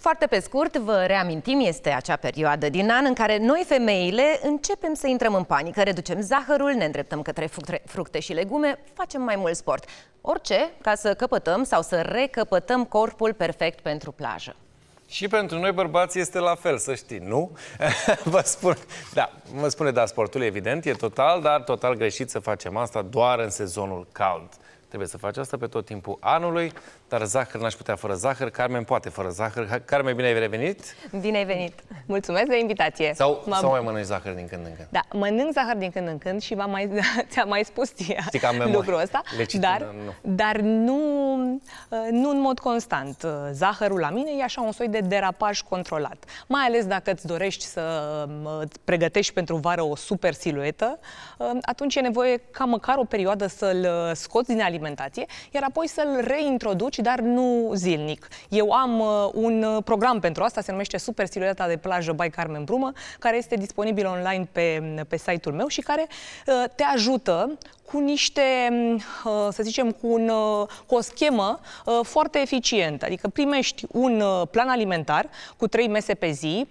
Foarte pe scurt, vă reamintim, este acea perioadă din an în care noi, femeile, începem să intrăm în panică, reducem zahărul, ne îndreptăm către fructe și legume, facem mai mult sport. Orice, ca să căpătăm sau să recăpătăm corpul perfect pentru plajă. Și pentru noi, bărbații, este la fel, să știi, nu? Vă spun, da, da, sportul, evident, e total, dar total greșit să facem asta doar în sezonul cald. Trebuie să faci asta pe tot timpul anului, dar zahăr n-aș putea fără zahăr. Carmen poate fără zahăr. Carmen, bine ai revenit! Bine ai venit! Mulțumesc de invitație! Sau mai mănânci zahăr din când în când? Da, mănânc zahăr din când în când și ți-am mai spus lucrul ăsta, dar nu în mod constant. Zahărul la mine e așa un soi de derapaj controlat. Mai ales dacă îți dorești să pregătești pentru vară o super siluetă, atunci e nevoie ca măcar o perioadă să-l scoți din alimentație, iar apoi să-l reintroduci, dar nu zilnic. Eu am un program pentru asta, se numește Super Silueta de Plajă by Carmen Brumă, care este disponibil online pe site-ul meu și care te ajută cu niște, să zicem, cu o schemă foarte eficientă. Adică primești un plan alimentar cu 3 mese pe zi,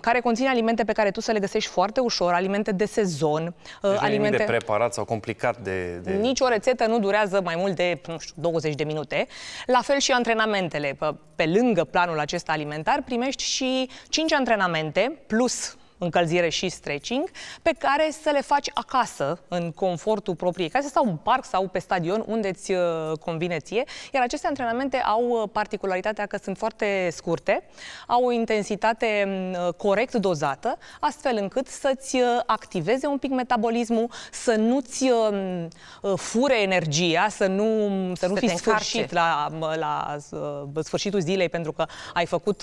care conține alimente pe care tu să le găsești foarte ușor, alimente de sezon, deci alimente de preparat sau complicat de... Nici o rețetă nu durează mai mult de, nu știu, 20 de minute. La fel și antrenamentele. Pe lângă planul acesta alimentar primești și 5 antrenamente plus încălzire și stretching, pe care să le faci acasă, în confortul propriei case sau în parc sau pe stadion, unde îți convine ție. Iar aceste antrenamente au particularitatea că sunt foarte scurte, au o intensitate corect dozată, astfel încât să-ți activeze un pic metabolismul, să nu-ți fure energia, să nu fii sfârșit la sfârșitul zilei pentru că ai făcut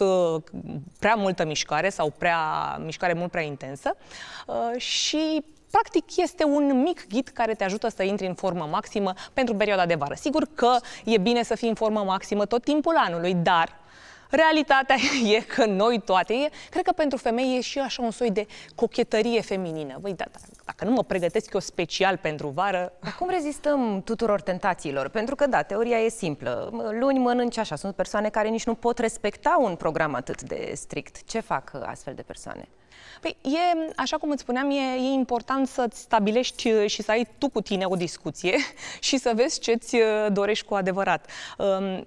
prea multă mișcare sau prea intensă și practic este un mic ghid care te ajută să intri în formă maximă pentru perioada de vară. Sigur că e bine să fii în formă maximă tot timpul anului, dar realitatea e că noi toate, cred că pentru femei e și așa un soi de cochetărie feminină. Băi, dacă nu mă pregătesc eu special pentru vară... Cum rezistăm tuturor tentațiilor? Pentru că, da, teoria e simplă. Luni mănânci așa. Sunt persoane care nici nu pot respecta un program atât de strict. Ce fac astfel de persoane? Păi, așa cum îți spuneam, e important să-ți stabilești și să ai tu cu tine o discuție și să vezi ce-ți dorești cu adevărat.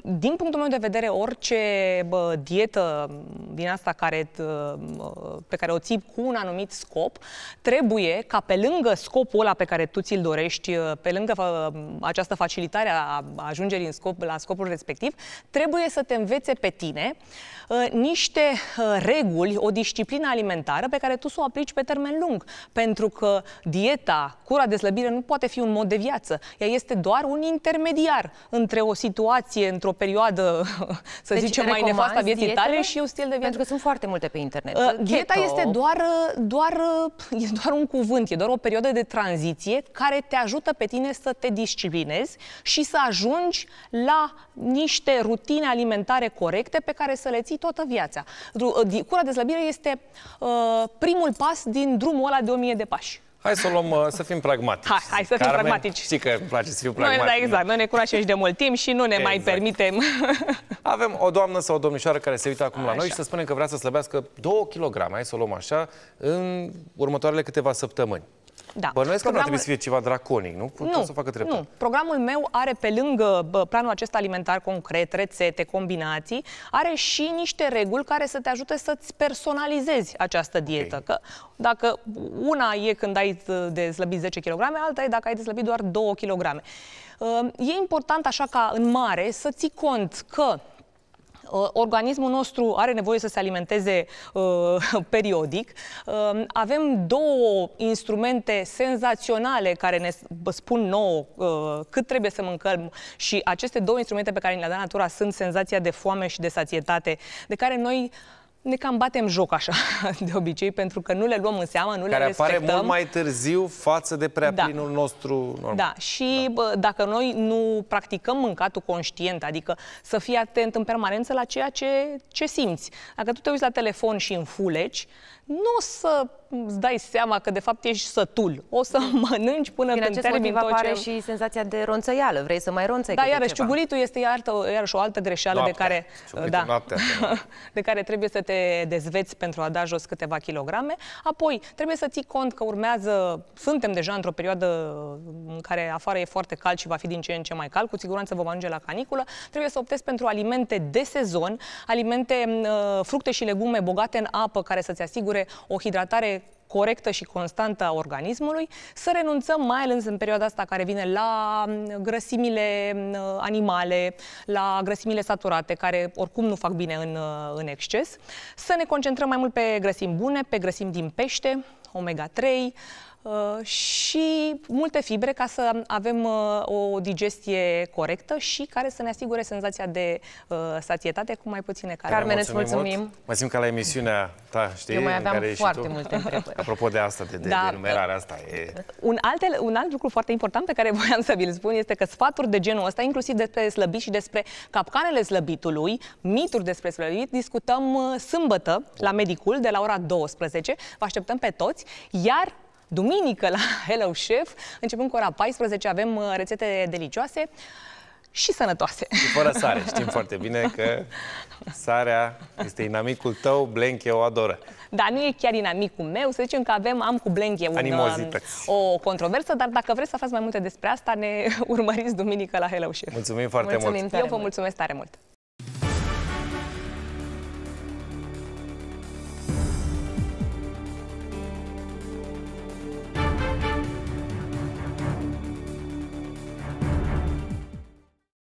Din punctul meu de vedere, orice dietă din asta pe care o ții cu un anumit scop, trebuie ca pe lângă scopul ăla pe care tu ți-l dorești, pe lângă această facilitare a ajungerii la scopul respectiv, trebuie să te învețe pe tine niște reguli, o disciplină alimentară pe care tu să o aplici pe termen lung. Pentru că dieta, cura de slăbire nu poate fi un mod de viață. Ea este doar un intermediar între o situație, într-o perioadă, să zicem, mai nefastă a vieții tale și un stil de viață. Pentru că sunt foarte multe pe internet. Dieta este doar un cuvânt, e doar o perioadă de tranziție care te ajută pe tine să te disciplinezi și să ajungi la niște rutine alimentare corecte pe care să le ții toată viața. Cura de slăbire este primul pas din drumul ăla de 1000 de pași. Hai să fim pragmatici. Hai să fim pragmatici. Știi că îmi place să fiu pragmatic. Da, exact. Noi ne cunoaștem și de mult timp și nu ne mai permitem. Avem o doamnă sau o domnișoară care se uită acum la noi și să spunem că vrea să slăbească 2 kilograme, hai să o luăm așa, în următoarele câteva săptămâni. Da. Bănuiesc că nu ar trebui să fie ceva draconic, nu? Nu, să facă treptat. Nu. Programul meu are, pe lângă planul acesta alimentar concret, rețete, combinații, are și niște reguli care să te ajute să-ți personalizezi această dietă. Okay. Că dacă una e când ai de slăbit 10 kg, alta e dacă ai de slăbit doar 2 kg. E important, așa ca în mare, să ții cont că organismul nostru are nevoie să se alimenteze periodic. Avem 2 instrumente senzaționale care ne spun nouă cât trebuie să mâncăm și aceste 2 instrumente pe care ne le-a dat natura sunt senzația de foame și de sațietate, de care noi ne cam batem joc așa, de obicei, pentru că nu le luăm în seamă, nu le respectăm. Care apare mult mai târziu față de plinul nostru normal. Da, și dacă noi nu practicăm mâncatul conștient, adică să fii atent în permanență la ceea ce simți. Dacă tu te uiți la telefon și înfuleci, nu o să îți dai seama că de fapt ești sătul. O să mănânci până când termin tot ce... apare și senzația de ronțăială, vrei să mai ronțăi. Da, iarăși ciuguritul este iarăși o altă greșeală de care trebuie să te dezveți pentru a da jos câteva kilograme. Apoi trebuie să ții cont că urmează, suntem deja într-o perioadă în care afară e foarte cald și va fi din ce în ce mai cald, cu siguranță vom ajunge la caniculă. Trebuie să optezi pentru alimente de sezon, alimente, fructe și legume bogate în apă, care să-ți asigure o hidratare corectă și constantă a organismului, să renunțăm, mai ales în perioada asta care vine, la grăsimile animale, la grăsimile saturate, care oricum nu fac bine în exces, să ne concentrăm mai mult pe grăsimi bune, pe grăsimi din pește, omega-3, și multe fibre, ca să avem o digestie corectă și care să ne asigure senzația de sațietate cu mai puține calorii. Carmen, îți mulțumim! Mă simt ca la emisiunea ta, știi? Eu mai aveam foarte multe întrebări. Apropo de asta, de numerarea asta. Un alt lucru foarte important pe care voiam să vi-l spun este că sfaturi de genul ăsta, inclusiv despre slăbit și despre capcanele slăbitului, mituri despre slăbit, discutăm sâmbătă la Medicul de la ora 12. Vă așteptăm pe toți, iar duminică la Hello Chef, începând cu ora 14, avem rețete delicioase și sănătoase. Și fără sare. Știm foarte bine că sarea este inamicul tău, Blenche o adoră. Da, nu e chiar inamicul meu, să zicem că am cu Blenche o controversă, dar dacă vreți să aflați mai multe despre asta, ne urmăriți duminică la Hello Chef. Mulțumim foarte mult! Eu vă mulțumesc tare mult!